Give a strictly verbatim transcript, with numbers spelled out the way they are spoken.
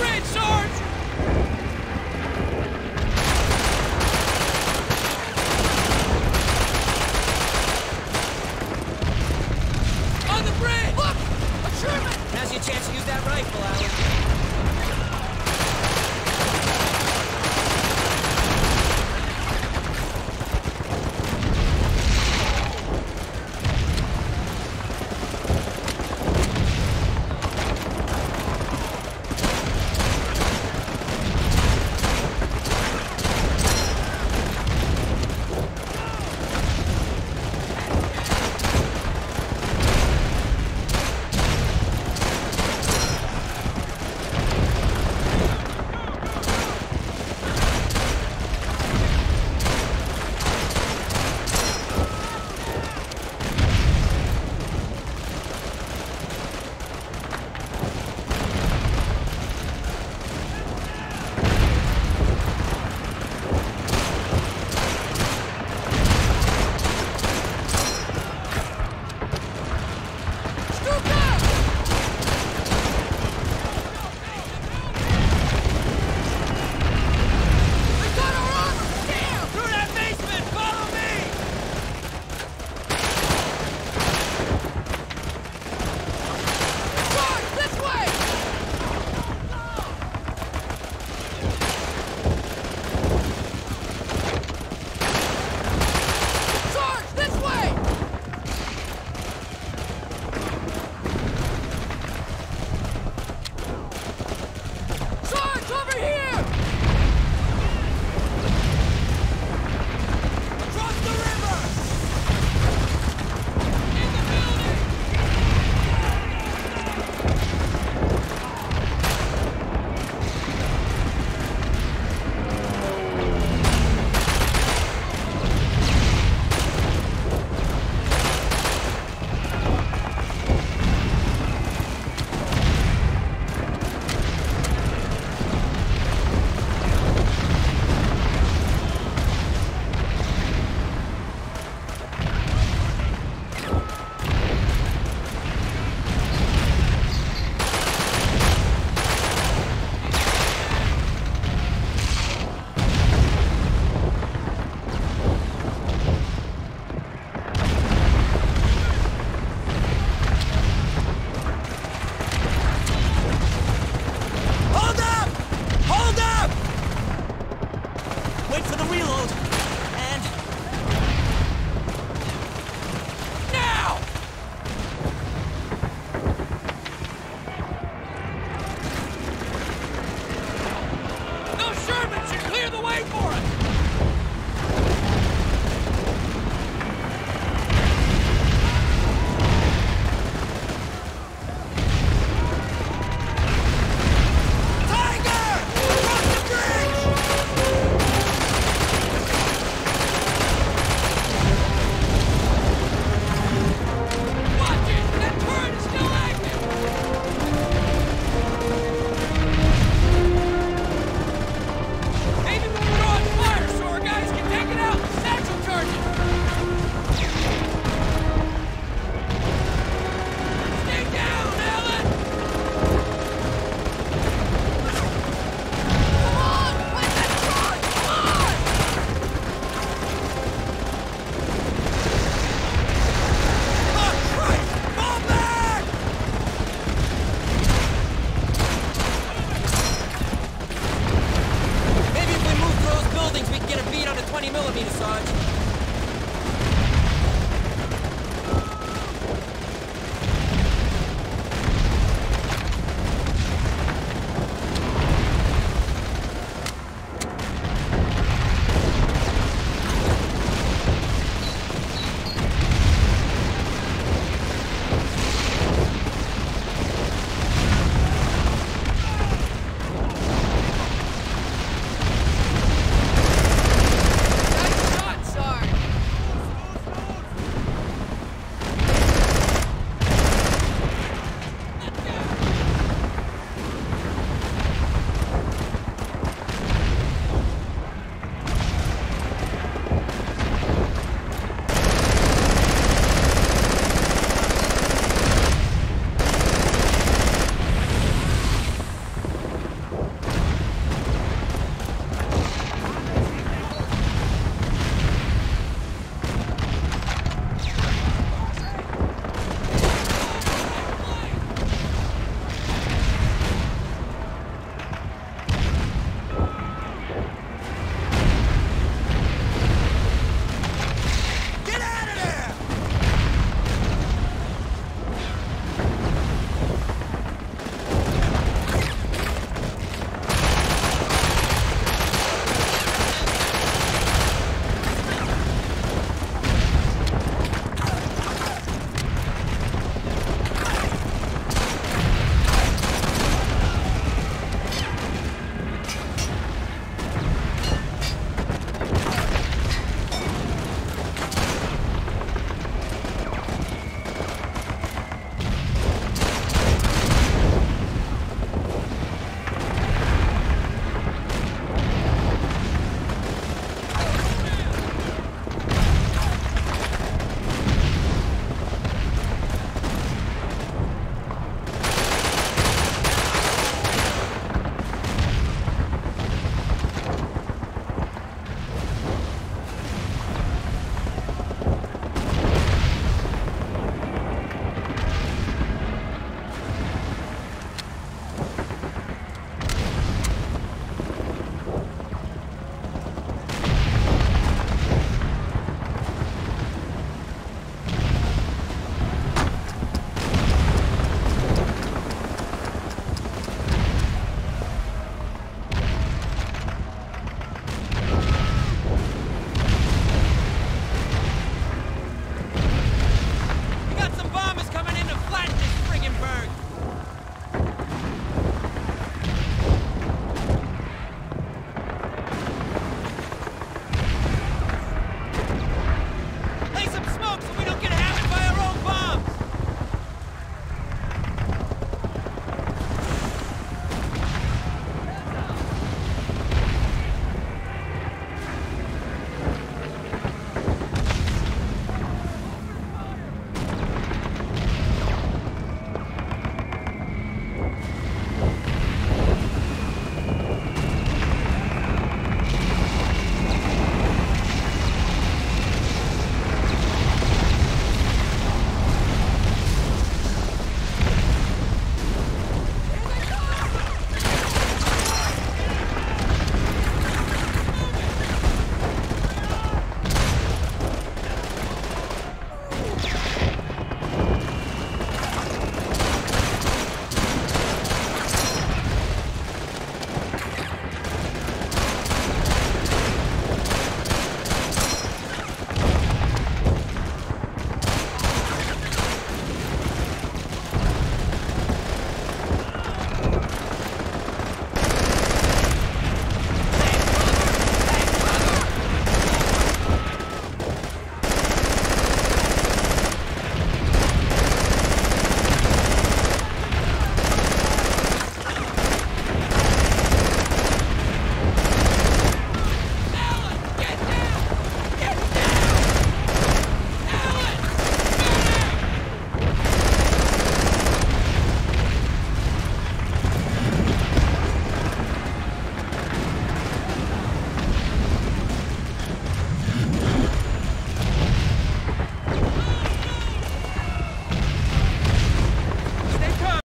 bridge, Sarge! On the bridge! Look! A Sherman! Now's your chance to use that rifle, Alan.